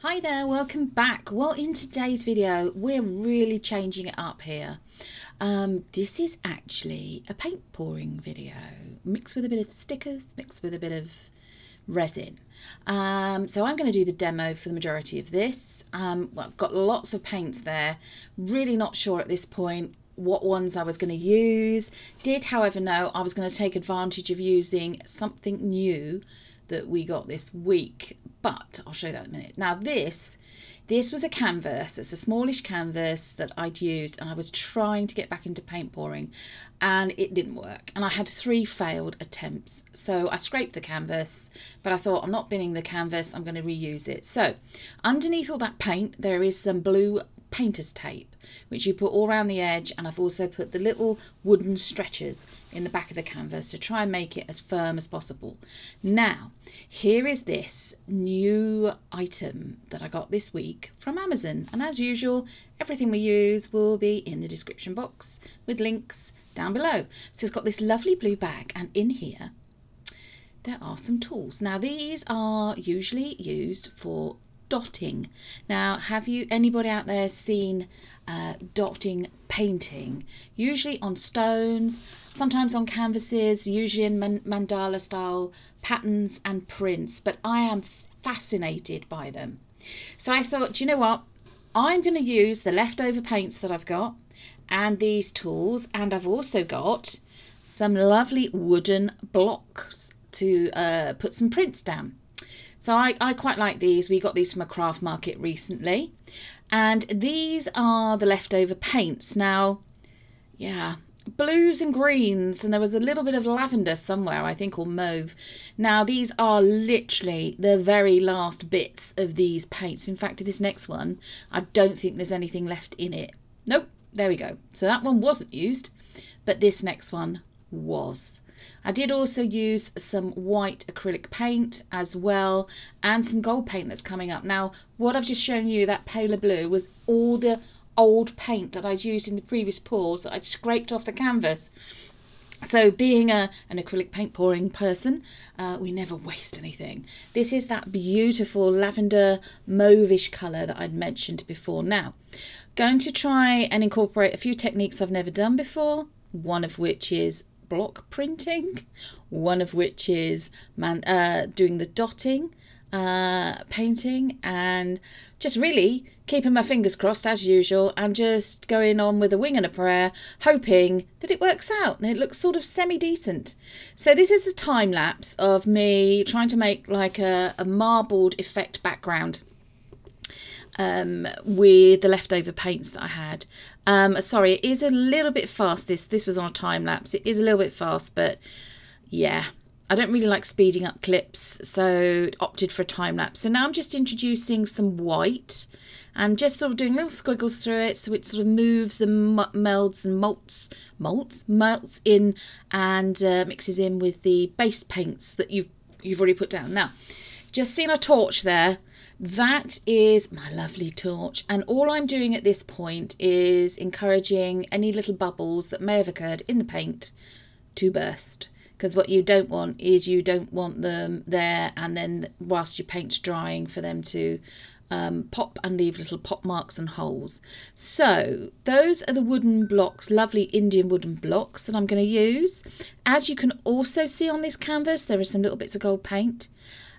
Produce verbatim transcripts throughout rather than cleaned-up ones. Hi there, welcome back. Well, in today's video we're really changing it up here. Um, this is actually a paint pouring video mixed with a bit of stickers, mixed with a bit of resin. Um, so I'm going to do the demo for the majority of this. Um, well, I've got lots of paints there, really not sure at this point what ones I was going to use. Did however know I was going to take advantage of using something new that we got this week, but I'll show you that in a minute. Now this this was a canvas. It's a smallish canvas that I'd used, and I was trying to get back into paint pouring and it didn't work, and I had three failed attempts. So I scraped the canvas, but I thought, I'm not binning the canvas, I'm going to reuse it. So underneath all that paint there is some blue painter's tape which you put all around the edge, and I've also put the little wooden stretchers in the back of the canvas to try and make it as firm as possible. Now here is this new item that I got this week from Amazon, and as usual everything we use will be in the description box with links down below. So it's got this lovely blue bag, and in here there are some tools. Now these are usually used for dotting. Now have you anybody out there seen uh, dotting painting? Usually on stones, sometimes on canvases, usually in man mandala style patterns and prints, but I am fascinated by them. So I thought, you know what, I'm going to use the leftover paints that I've got and these tools, and I've also got some lovely wooden blocks to uh, put some prints down. So I, I quite like these. We got these from a craft market recently, and these are the leftover paints. Now, yeah, blues and greens, and there was a little bit of lavender somewhere, I think, or mauve. Now these are literally the very last bits of these paints. In fact, this next one, I don't think there's anything left in it. Nope, there we go. So that one wasn't used, but this next one was. I did also use some white acrylic paint as well, and some gold paint that's coming up. Now what I've just shown you, that paler blue, was all the old paint that I'd used in the previous pours that I'd scraped off the canvas. So being a, an acrylic paint pouring person, uh, we never waste anything. This is that beautiful lavender mauve-ish colour that I'd mentioned before. Now going to try and incorporate a few techniques I've never done before, one of which is block printing, one of which is man uh, doing the dotting uh, painting, and just really keeping my fingers crossed as usual and just going on with a wing and a prayer, hoping that it works out and it looks sort of semi-decent. So this is the time lapse of me trying to make like a, a marbled effect background um, with the leftover paints that I had. Um, sorry, it is a little bit fast. This this was on a time lapse. It is a little bit fast, but yeah, I don't really like speeding up clips, so opted for a time lapse. So now I'm just introducing some white and just sort of doing little squiggles through it, so it sort of moves and melds and molts, molts, melts in and uh, mixes in with the base paints that you've you've already put down. Now, just seen a torch there. That is my lovely torch, and all I'm doing at this point is encouraging any little bubbles that may have occurred in the paint to burst, because what you don't want is you don't want them there and then whilst your paint's drying for them to um, pop and leave little pop marks and holes. So those are the wooden blocks, lovely Indian wooden blocks that I'm going to use. As you can also see on this canvas there are some little bits of gold paint.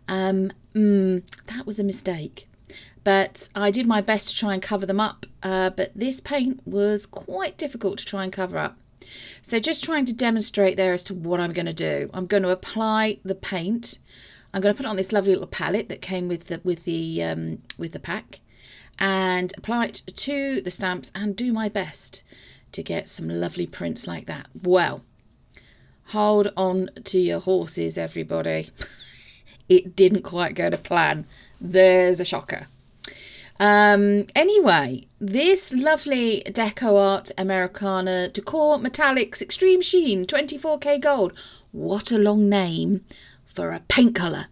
Um, mm, that was a mistake, but I did my best to try and cover them up, uh, but this paint was quite difficult to try and cover up. So just trying to demonstrate there as to what I'm going to do. I'm going to apply the paint. I'm going to put it on this lovely little palette that came with the, with the, um, with the pack, and apply it to the stamps and do my best to get some lovely prints like that. Well, hold on to your horses, everybody. It didn't quite go to plan. There's a shocker. Um, anyway, this lovely DecoArt Americana Decor Metallics Extreme Sheen twenty-four K Gold. What a long name for a paint colour.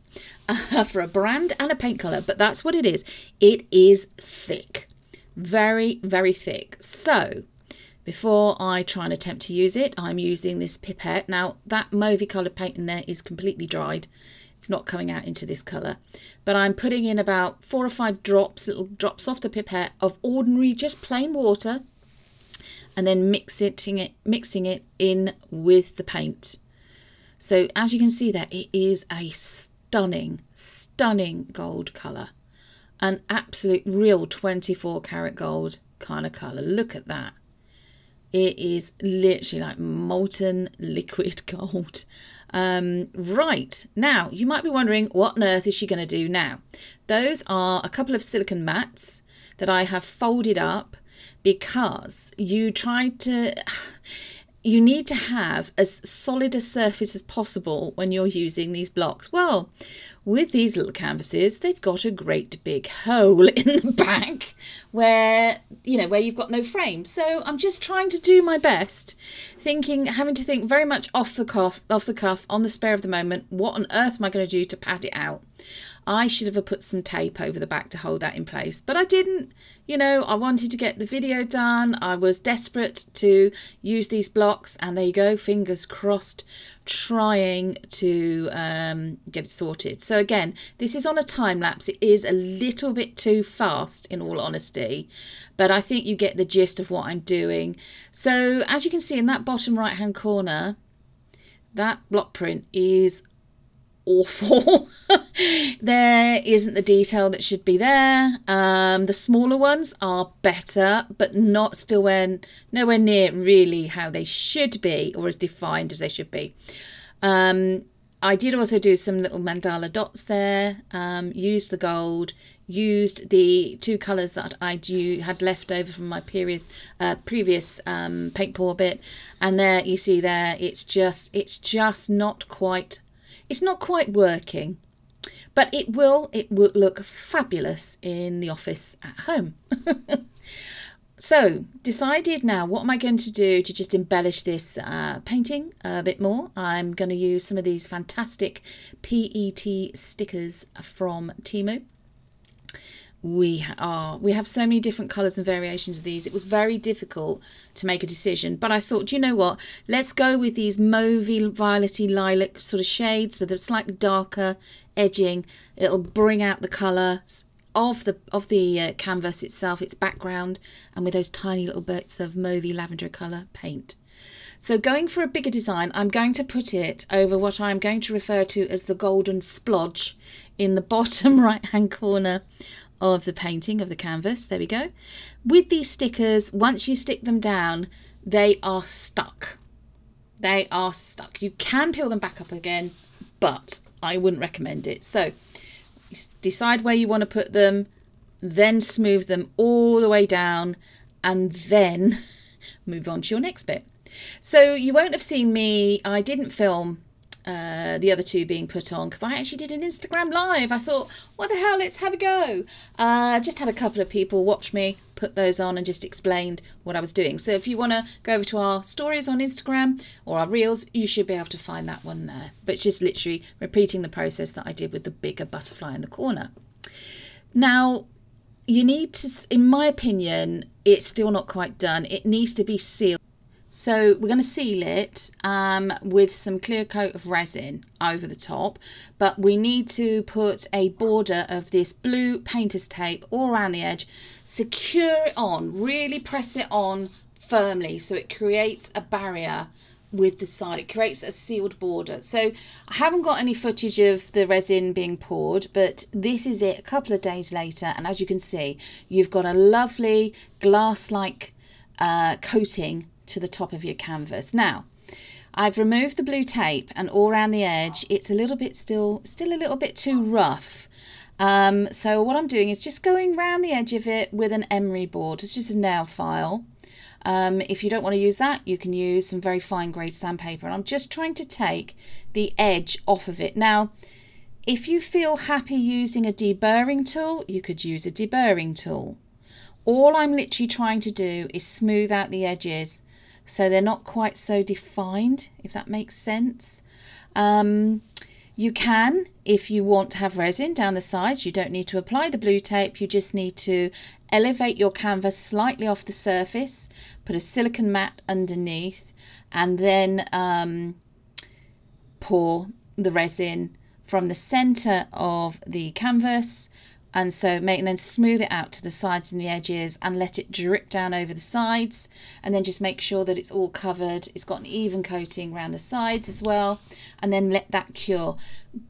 Uh, for a brand and a paint colour, but that's what it is. It is thick. Very, very thick. So before I try and attempt to use it, I'm using this pipette. Now that mauve coloured paint in there is completely dried. It's not coming out into this colour. But I'm putting in about four or five drops, little drops off the pipette of ordinary, just plain water, and then mixing it, mixing it in with the paint. So as you can see there, it is a stunning, stunning gold colour. An absolute real twenty-four karat gold kind of colour. Look at that. It is literally like molten liquid gold. Um, right, now you might be wondering, what on earth is she going to do now? Those are a couple of silicone mats that I have folded up because you try to, you need to have as solid a surface as possible when you're using these blocks. Well, with these little canvases, they've got a great big hole in the back where, you know, where you've got no frame. So I'm just trying to do my best, thinking, having to think very much off the cuff, off the cuff, on the spare of the moment, what on earth am I going to do to pad it out? I should have put some tape over the back to hold that in place, but I didn't. You know, I wanted to get the video done. I was desperate to use these blocks, and there you go, fingers crossed, trying to um, get it sorted. So again, this is on a time lapse. It is a little bit too fast, in all honesty, but I think you get the gist of what I'm doing. So as you can see in that bottom right hand corner, that block print is awful. There isn't the detail that should be there. Um, the smaller ones are better, but not still when nowhere near really how they should be or as defined as they should be. Um, I did also do some little mandala dots there, um, used the gold, used the two colours that I had left over from my previous, uh, previous um, paint pour bit. And there you see there, it's just, it's just not quite It's not quite working, but it will, it will look fabulous in the office at home. So decided now, what am I going to do to just embellish this uh, painting a bit more? I'm going to use some of these fantastic P E T stickers from Temu. We are, we have so many different colours and variations of these. It was very difficult to make a decision, but I thought, do you know what? Let's go with these mauvey, violety, lilac sort of shades with a slightly darker edging. It'll bring out the colours of the of the uh, canvas itself, its background, and with those tiny little bits of mauvey, lavender colour paint. So going for a bigger design, I'm going to put it over what I'm going to refer to as the golden splodge in the bottom right-hand corner of the painting, of the canvas. There we go. With these stickers, once you stick them down, they are stuck. They are stuck. You can peel them back up again, but I wouldn't recommend it. So decide where you want to put them, then smooth them all the way down, and then move on to your next bit. So you won't have seen me, I didn't film Uh, the other two being put on because I actually did an Instagram live. I thought, what the hell, let's have a go. Uh, just had a couple of people watch me put those on and just explained what I was doing. So if you want to go over to our stories on Instagram or our reels, you should be able to find that one there. But it's just literally repeating the process that I did with the bigger butterfly in the corner. Now, you need to, in my opinion, it's still not quite done. It needs to be sealed. So we're going to seal it um, with some clear coat of resin over the top, but we need to put a border of this blue painter's tape all around the edge, secure it on, really press it on firmly so it creates a barrier with the side, it creates a sealed border. So I haven't got any footage of the resin being poured, but this is it a couple of days later, and as you can see, you've got a lovely glass-like uh, coating to the top of your canvas. Now, I've removed the blue tape, and all around the edge it's a little bit still still a little bit too rough, um, so what I'm doing is just going round the edge of it with an emery board. It's just a nail file. Um, if you don't want to use that, you can use some very fine grade sandpaper, and I'm just trying to take the edge off of it. Now, if you feel happy using a deburring tool, you could use a deburring tool. All I'm literally trying to do is smooth out the edges so they're not quite so defined, if that makes sense. Um, you can, if you want to have resin down the sides, you don't need to apply the blue tape, you just need to elevate your canvas slightly off the surface, put a silicone mat underneath, and then um, pour the resin from the center of the canvas, and so make and then smooth it out to the sides and the edges and let it drip down over the sides, and then just make sure that it's all covered, it's got an even coating around the sides as well, and then let that cure.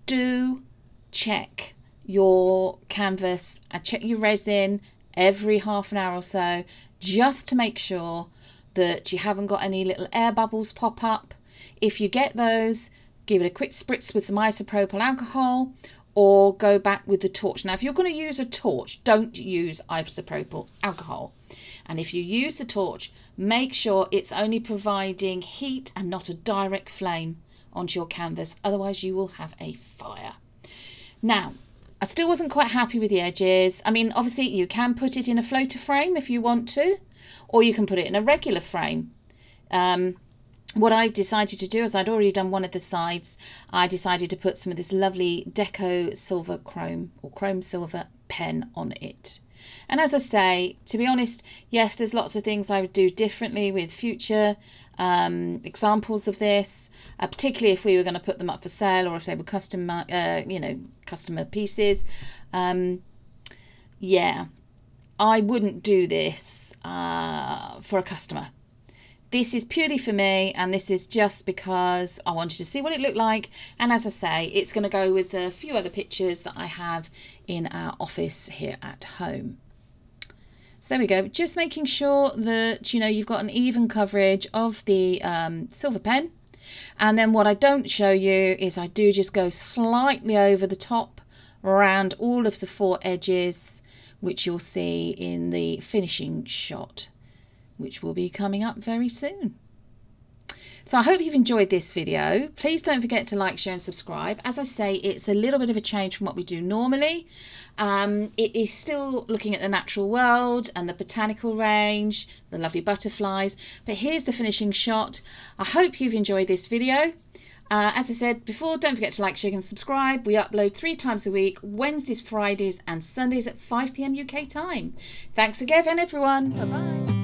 Do check your canvas and check your resin every half an hour or so, just to make sure that you haven't got any little air bubbles pop up. If you get those, give it a quick spritz with some isopropyl alcohol, or go back with the torch. Now, if you're going to use a torch, don't use isopropyl alcohol. And if you use the torch, make sure it's only providing heat and not a direct flame onto your canvas. Otherwise, you will have a fire. Now, I still wasn't quite happy with the edges. I mean, obviously, you can put it in a floater frame if you want to, or you can put it in a regular frame. Um, What I decided to do is I'd already done one of the sides. I decided to put some of this lovely Deco Silver Chrome or Chrome Silver pen on it. And as I say, to be honest, yes, there's lots of things I would do differently with future um, examples of this, uh, particularly if we were going to put them up for sale or if they were custom, uh, you know, customer pieces. Um, yeah, I wouldn't do this uh, for a customer. This is purely for me, and this is just because I wanted to see what it looked like. And as I say, it's going to go with a few other pictures that I have in our office here at home. So there we go. Just making sure that, you know, you've got an even coverage of the um, silver pen. And then what I don't show you is I do just go slightly over the top, around all of the four edges, which you'll see in the finishing shot, which will be coming up very soon. So I hope you've enjoyed this video. Please don't forget to like, share and subscribe. As I say, it's a little bit of a change from what we do normally. Um, it is still looking at the natural world and the botanical range, the lovely butterflies, but here's the finishing shot. I hope you've enjoyed this video. Uh, as I said before, don't forget to like, share and subscribe. We upload three times a week, Wednesdays, Fridays and Sundays at five p m U K time. Thanks again everyone. Bye bye.